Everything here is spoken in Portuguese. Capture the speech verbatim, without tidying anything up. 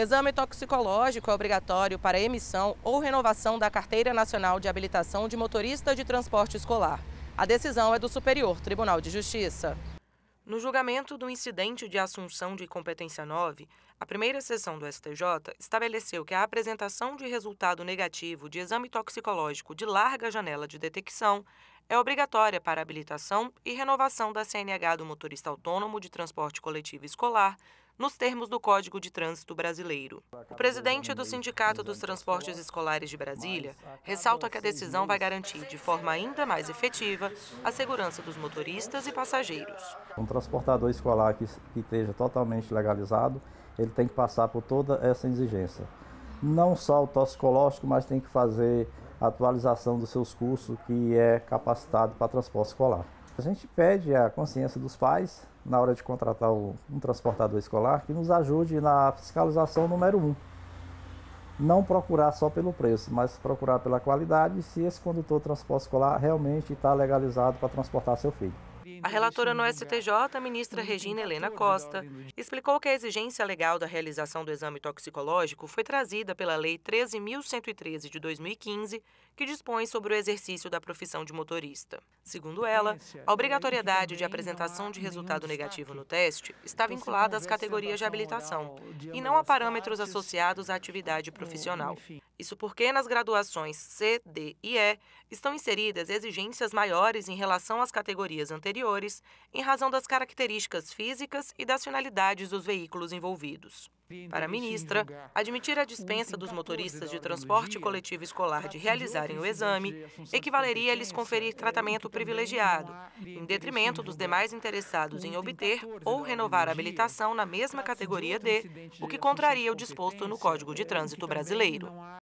Exame toxicológico é obrigatório para emissão ou renovação da Carteira Nacional de Habilitação de Motorista de Transporte Escolar. A decisão é do Superior Tribunal de Justiça. No julgamento do incidente de assunção de competência nove, a primeira seção do S T J estabeleceu que a apresentação de resultado negativo de exame toxicológico de larga janela de detecção é obrigatória para habilitação e renovação da C N H do motorista autônomo de transporte coletivo escolar, nos termos do Código de Trânsito Brasileiro. O presidente do Sindicato dos Transportes Escolares de Brasília ressalta que a decisão vai garantir, de forma ainda mais efetiva, a segurança dos motoristas e passageiros. Um transportador escolar que esteja totalmente legalizado, ele tem que passar por toda essa exigência. Não só o toxicológico, mas tem que fazer a atualização dos seus cursos, que é capacitado para transporte escolar. A gente pede a consciência dos pais, na hora de contratar um transportador escolar, que nos ajude na fiscalização número um. Não procurar só pelo preço, mas procurar pela qualidade, se esse condutor de transporte escolar realmente está legalizado para transportar seu filho. A relatora no S T J, a ministra Regina Helena Costa, explicou que a exigência legal da realização do exame toxicológico foi trazida pela Lei treze mil cento e treze de dois mil e quinze, que dispõe sobre o exercício da profissão de motorista. Segundo ela, a obrigatoriedade de apresentação de resultado negativo no teste está vinculada às categorias de habilitação e não a parâmetros associados à atividade profissional. Isso porque nas graduações C, D e E estão inseridas exigências maiores em relação às categorias anteriores, em razão das características físicas e das finalidades dos veículos envolvidos. Para a ministra, admitir a dispensa dos motoristas de transporte coletivo escolar de realizarem o exame equivaleria a lhes conferir tratamento privilegiado, em detrimento dos demais interessados em obter ou renovar a habilitação na mesma categoria D, o que contraria o disposto no Código de Trânsito Brasileiro.